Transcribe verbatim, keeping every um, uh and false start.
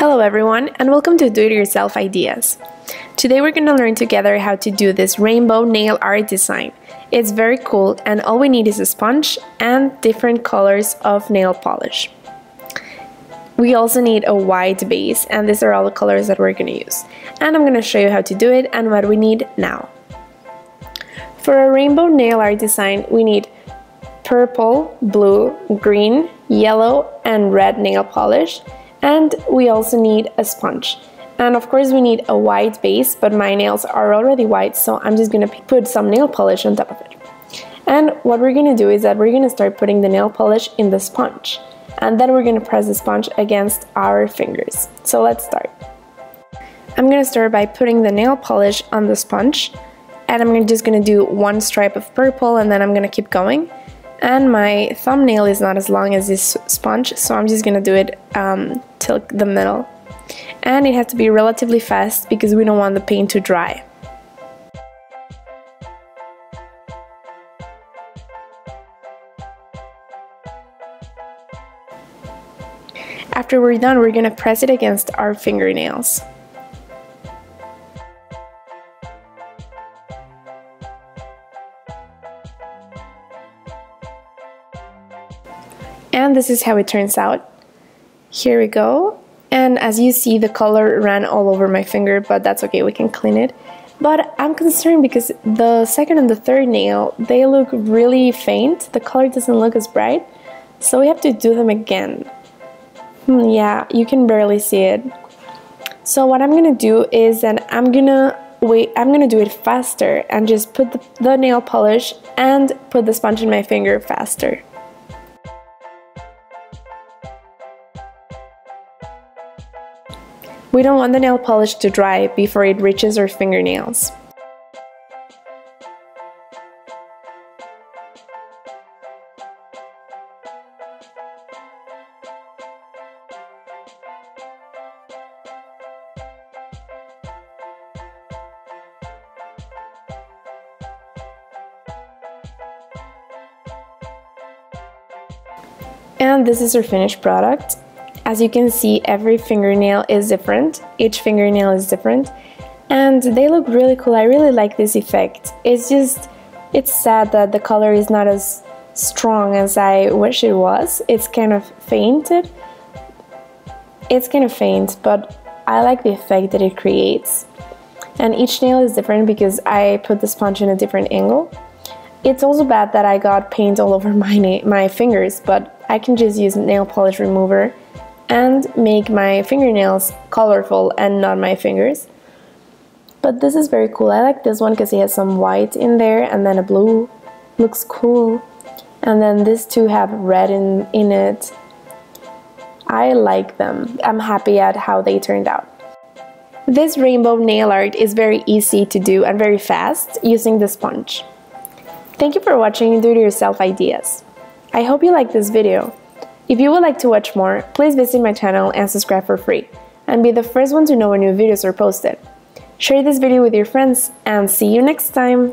Hello everyone, and welcome to Do-It-Yourself Ideas. Today we're going to learn together how to do this rainbow nail art design. It's very cool, and all we need is a sponge and different colors of nail polish. We also need a white base, and these are all the colors that we're going to use. And I'm going to show you how to do it and what we need now. For a rainbow nail art design, we need purple, blue, green, yellow, and red nail polish. And we also need a sponge. And of course we need a white base, but my nails are already white, so I'm just gonna put some nail polish on top of it. And what we're gonna do is that we're gonna start putting the nail polish in the sponge. And then we're gonna press the sponge against our fingers. So let's start. I'm gonna start by putting the nail polish on the sponge. And I'm just gonna do one stripe of purple, and then I'm gonna keep going. And my thumbnail is not as long as this sponge, so I'm just gonna do it um, till the middle. And it has to be relatively fast because we don't want the paint to dry. After we're done, we're gonna press it against our fingernails. And this is how it turns out. Here we go. And as you see, the color ran all over my finger, but that's okay, we can clean it. But I'm concerned because the second and the third nail, they look really faint. The color doesn't look as bright, so we have to do them again. Hmm, yeah, you can barely see it. So what I'm gonna do is that I'm gonna wait, I'm gonna do it faster and just put the, the nail polish and put the sponge in my finger faster. We don't want the nail polish to dry before it reaches our fingernails. And this is our finished product. As you can see, every fingernail is different, each fingernail is different, and they look really cool. I really like this effect. It's just, it's sad that the color is not as strong as I wish it was. It's kind of fainted. It's kind of faint, but I like the effect that it creates. And each nail is different because I put the sponge in a different angle. It's also bad that I got paint all over my, na my fingers, but I can just use nail polish remover and make my fingernails colorful and not my fingers. But this is very cool. I like this one because it has some white in there and then a blue. Looks cool. And then these two have red in, in it. I like them. I'm happy at how they turned out. This rainbow nail art is very easy to do and very fast using the sponge. Thank you for watching Do-It-Yourself Ideas. I hope you liked this video. If you would like to watch more, please visit my channel and subscribe for free, and be the first one to know when new videos are posted. Share this video with your friends, and see you next time!